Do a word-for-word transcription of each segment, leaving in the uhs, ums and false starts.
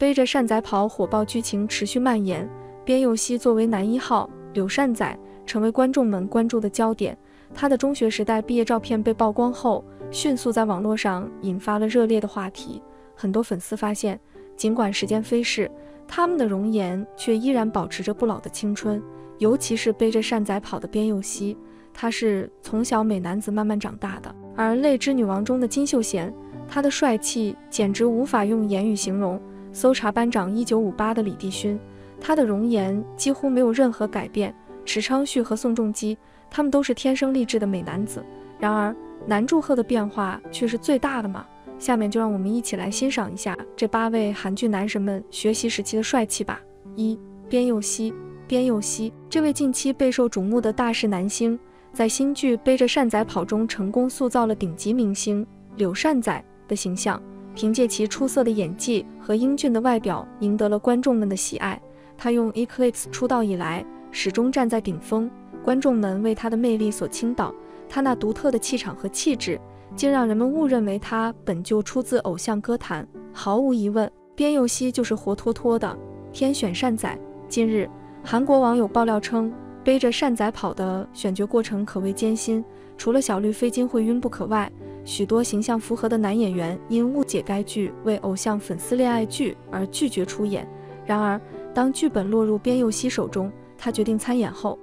背着善宰跑火爆剧情持续蔓延，边佑熙作为男一号柳善宰成为观众们关注的焦点。他的中学时代毕业照片被曝光后，迅速在网络上引发了热烈的话题。很多粉丝发现，尽管时间飞逝，他们的容颜却依然保持着不老的青春。尤其是背着善宰跑的边佑熙，他是从小美男子慢慢长大的。而《泪之女王》中的金秀贤，他的帅气简直无法用言语形容。搜查班长一九五八的李帝勋，他的容颜几乎没有任何改变。池昌旭和宋仲基，他们都是天生丽质的美男子，然而南柱赫的变化却是最大的嘛。下面就让我们一起来欣赏一下这八位韩剧男神们学习时期的帅气吧。一、边佑熙。边佑熙这位近期备受瞩目的大势男星，在新剧《背着善宰跑》中成功塑造了顶级明星柳善宰的形象，凭借其出色的演技和英俊的外表，赢得了观众们的喜爱。他用 Eclipse 出道以来，始终站在顶峰，观众们为他的魅力所倾倒。他那独特的气场和气质，竟让人们误认为他本就出自偶像歌坛。毫无疑问，边佑熙就是活脱脱的天选善宰。近日，韩国网友爆料称，背着善宰跑的选角过程可谓艰辛，除了小绿飞金会晕不可外，许多形象符合的男演员因误解该剧为偶像粉丝恋爱剧而拒绝出演。然而，当剧本落入边佑熙手中，他决定参演后，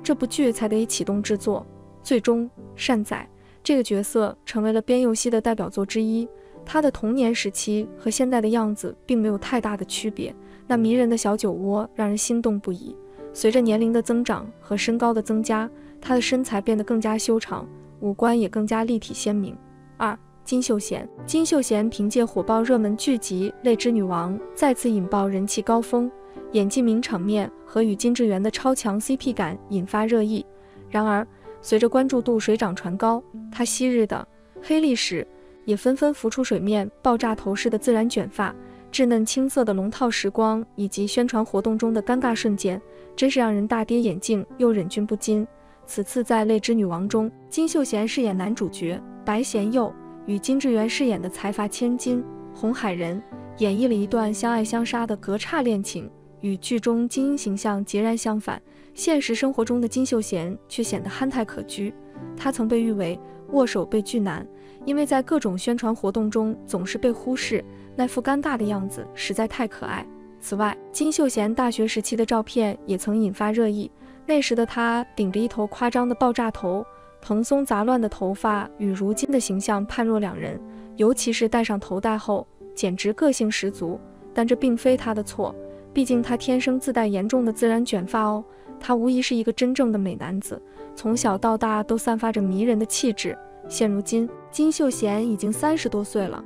这部剧才得以启动制作。最终，善宰这个角色成为了边佑熙的代表作之一。他的童年时期和现在的样子并没有太大的区别，那迷人的小酒窝让人心动不已。随着年龄的增长和身高的增加，他的身材变得更加修长，五官也更加立体鲜明。二、金秀贤。金秀贤凭借火爆热门剧集《泪之女王》再次引爆人气高峰，演技名场面和与金智媛的超强 C P 感引发热议。然而，随着关注度水涨船高，他昔日的黑历史也纷纷浮出水面。爆炸头式的自然卷发，稚嫩青涩的龙套时光，以及宣传活动中的尴尬瞬间，真是让人大跌眼镜又忍俊不禁。此次在《泪之女王》中，金秀贤饰演男主角白贤佑，与金智媛饰演的财阀千金洪海仁演绎了一段相爱相杀的隔差恋情。与剧中精英形象截然相反，现实生活中的金秀贤却显得憨态可掬。他曾被誉为握手被拒男，因为在各种宣传活动中总是被忽视，那副尴尬的样子实在太可爱。此外，金秀贤大学时期的照片也曾引发热议。那时的他顶着一头夸张的爆炸头，蓬松杂乱的头发与如今的形象判若两人，尤其是戴上头带后，简直个性十足。但这并非他的错，毕竟他天生自带严重的自然卷发哦。他无疑是一个真正的美男子，从小到大都散发着迷人的气质。现如今，金秀贤已经三十多岁了，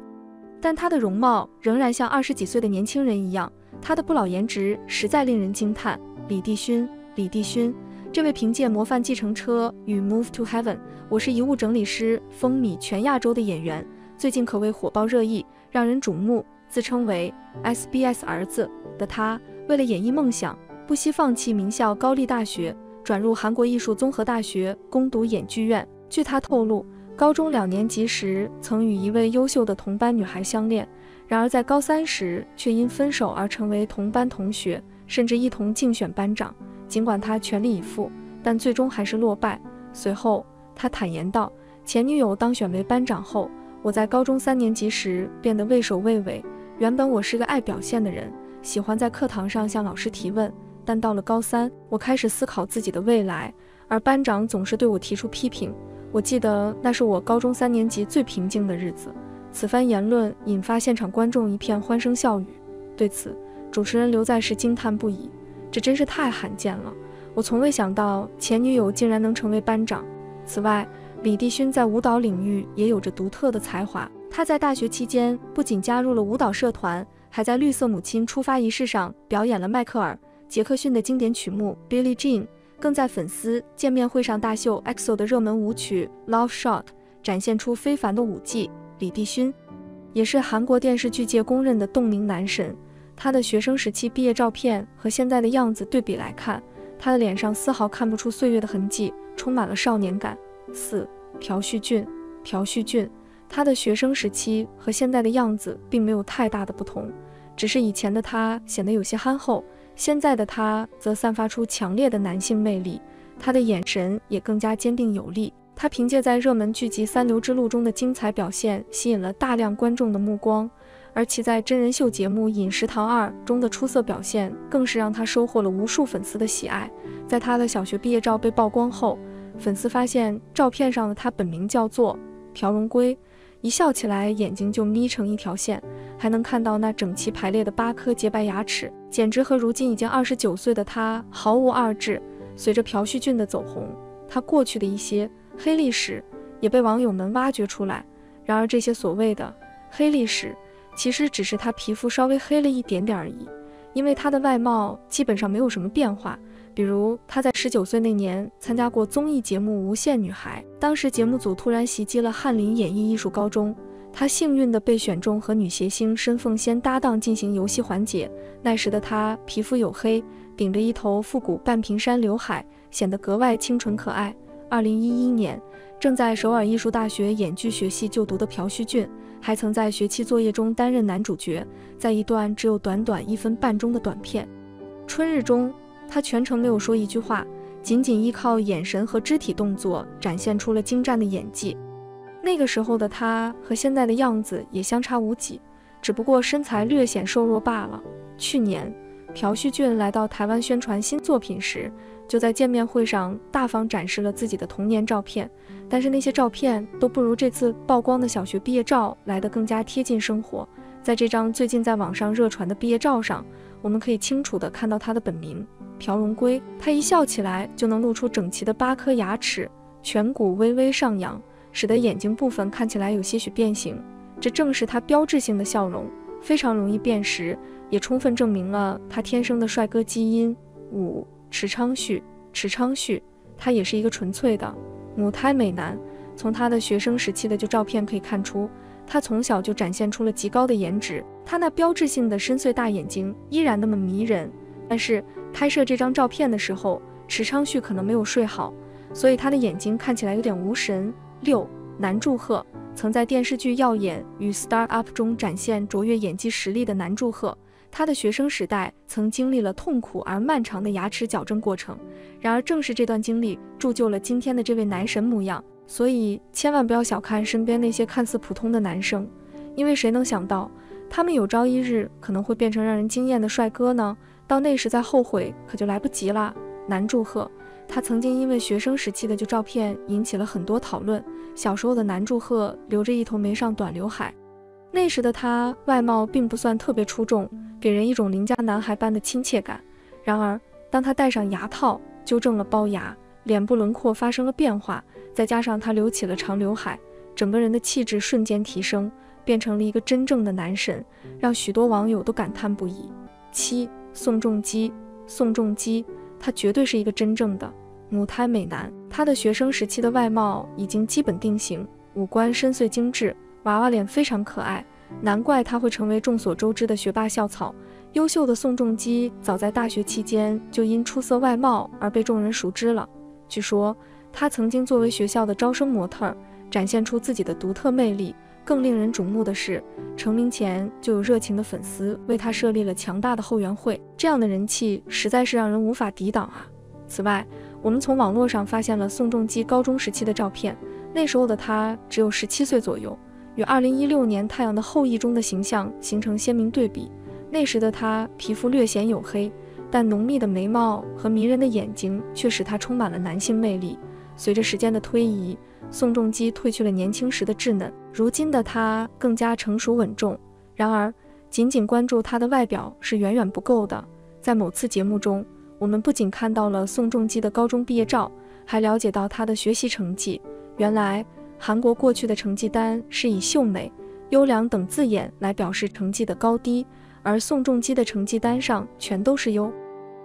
但他的容貌仍然像二十几岁的年轻人一样，他的不老颜值实在令人惊叹。李帝勋，李帝勋这位凭借模范计程车与 Move to Heaven 我是遗物整理师风靡全亚洲的演员，最近可谓火爆热议，让人瞩目。自称为 S B S 儿子的他，为了演艺梦想，不惜放弃名校高丽大学，转入韩国艺术综合大学攻读演剧院。据他透露，高中两年级时曾与一位优秀的同班女孩相恋，然而在高三时却因分手而成为同班同学，甚至一同竞选班长。尽管他全力以赴，但最终还是落败。随后，他坦言道，前女友当选为班长后，我在高中三年级时变得畏首畏尾。原本我是个爱表现的人，喜欢在课堂上向老师提问，但到了高三，我开始思考自己的未来，而班长总是对我提出批评。我记得那是我高中三年级最平静的日子。此番言论引发现场观众一片欢声笑语，对此，主持人刘在石惊叹不已：“这真是太罕见了！我从未想到前女友竟然能成为班长。”此外，李帝勋在舞蹈领域也有着独特的才华。他在大学期间不仅加入了舞蹈社团，还在绿色母亲出发仪式上表演了迈克尔·杰克逊的经典曲目《Billie Jean》，更在粉丝见面会上大秀 E X O 的热门舞曲《Love Shot》，展现出非凡的舞技。李帝勋也是韩国电视剧界公认的冻龄男神，他的学生时期毕业照片和现在的样子对比来看，他的脸上丝毫看不出岁月的痕迹，充满了少年感。四、朴叙俊。朴叙俊他的学生时期和现在的样子并没有太大的不同，只是以前的他显得有些憨厚，现在的他则散发出强烈的男性魅力，他的眼神也更加坚定有力。他凭借在热门剧集《三流之路》中的精彩表现，吸引了大量观众的目光。 而其在真人秀节目《饮食堂二》中的出色表现，更是让他收获了无数粉丝的喜爱。在他的小学毕业照被曝光后，粉丝发现照片上的他本名叫做朴荣圭，一笑起来眼睛就眯成一条线，还能看到那整齐排列的八颗洁白牙齿，简直和如今已经二十九岁的他毫无二致。随着朴叙俊的走红，他过去的一些黑历史也被网友们挖掘出来。然而，这些所谓的黑历史， 其实只是他皮肤稍微黑了一点点而已，因为他的外貌基本上没有什么变化。比如他在十九岁那年参加过综艺节目《无限女孩》，当时节目组突然袭击了翰林演艺艺术高中，他幸运地被选中和女谐星申凤仙搭档进行游戏环节。那时的他皮肤黝黑，顶着一头复古半平山刘海，显得格外清纯可爱。二零一一年，正在首尔艺术大学演剧学系就读的朴叙俊， 还曾在学期作业中担任男主角，在一段只有短短一分半钟的短片《春日》中，他全程没有说一句话，仅仅依靠眼神和肢体动作展现出了精湛的演技。那个时候的他和现在的样子也相差无几，只不过身材略显瘦弱罢了。去年，朴叙俊来到台湾宣传新作品时，就在见面会上大方展示了自己的童年照片。 但是那些照片都不如这次曝光的小学毕业照来得更加贴近生活。在这张最近在网上热传的毕业照上，我们可以清楚地看到他的本名朴荣圭。他一笑起来就能露出整齐的八颗牙齿，颧骨微微上扬，使得眼睛部分看起来有些许变形。这正是他标志性的笑容，非常容易辨识，也充分证明了他天生的帅哥基因。五池昌旭，池昌旭，他也是一个纯粹的 母胎美男，从他的学生时期的旧照片可以看出，他从小就展现出了极高的颜值。他那标志性的深邃大眼睛依然那么迷人。但是拍摄这张照片的时候，池昌旭可能没有睡好，所以他的眼睛看起来有点无神。六南柱赫，曾在电视剧《耀眼与 Star Up》中展现卓越演技实力的南柱赫，他的学生时代曾经历了痛苦而漫长的牙齿矫正过程。 然而，正是这段经历铸就了今天的这位男神模样。所以，千万不要小看身边那些看似普通的男生，因为谁能想到，他们有朝一日可能会变成让人惊艳的帅哥呢？到那时再后悔，可就来不及了。南柱赫，他曾经因为学生时期的旧照片引起了很多讨论。小时候的南柱赫留着一头没上短刘海，那时的他外貌并不算特别出众，给人一种邻家男孩般的亲切感。然而，当他戴上牙套， 纠正了龅牙，脸部轮廓发生了变化，再加上他留起了长刘海，整个人的气质瞬间提升，变成了一个真正的男神，让许多网友都感叹不已。七，宋仲基，宋仲基，他绝对是一个真正的母胎美男。他的学生时期的外貌已经基本定型，五官深邃精致，娃娃脸非常可爱，难怪他会成为众所周知的学霸校草。 优秀的宋仲基早在大学期间就因出色外貌而被众人熟知了。据说他曾经作为学校的招生模特，展现出自己的独特魅力。更令人瞩目的是，成名前就有热情的粉丝为他设立了强大的后援会，这样的人气实在是让人无法抵挡啊！此外，我们从网络上发现了宋仲基高中时期的照片，那时候的他只有十七岁左右，与二零一六年《太阳的后裔》中的形象形成鲜明对比。 那时的他皮肤略显黝黑，但浓密的眉毛和迷人的眼睛却使他充满了男性魅力。随着时间的推移，宋仲基褪去了年轻时的稚嫩，如今的他更加成熟稳重。然而，仅仅关注他的外表是远远不够的。在某次节目中，我们不仅看到了宋仲基的高中毕业照，还了解到他的学习成绩。原来，韩国过去的成绩单是以秀美、优良等字眼来表示成绩的高低， 而宋仲基的成绩单上全都是优，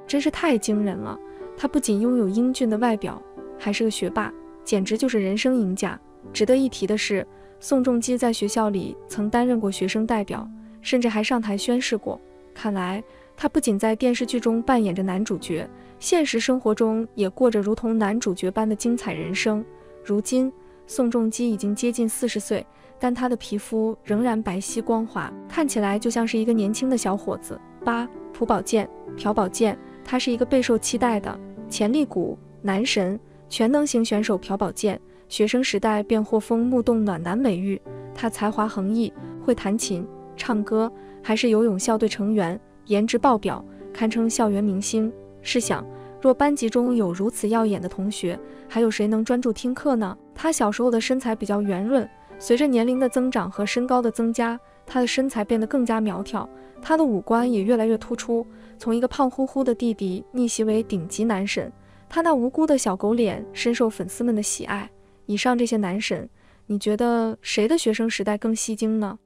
真是太惊人了！他不仅拥有英俊的外表，还是个学霸，简直就是人生赢家。值得一提的是，宋仲基在学校里曾担任过学生代表，甚至还上台宣誓过。看来，他不仅在电视剧中扮演着男主角，现实生活中也过着如同男主角般的精彩人生。如今，宋仲基已经接近四十岁，但他的皮肤仍然白皙光滑，看起来就像是一个年轻的小伙子。八，朴宝剑，朴宝剑，他是一个备受期待的潜力股、男神、全能型选手。朴宝剑学生时代便获封木洞暖男美誉，他才华横溢，会弹琴、唱歌，还是游泳校队成员，颜值爆表，堪称校园明星。试想，若班级中有如此耀眼的同学，还有谁能专注听课呢？他小时候的身材比较圆润，随着年龄的增长和身高的增加，他的身材变得更加苗条，他的五官也越来越突出，从一个胖乎乎的弟弟逆袭为顶级男神。他那无辜的小狗脸深受粉丝们的喜爱。以上这些男神，你觉得谁的学生时代更吸睛呢？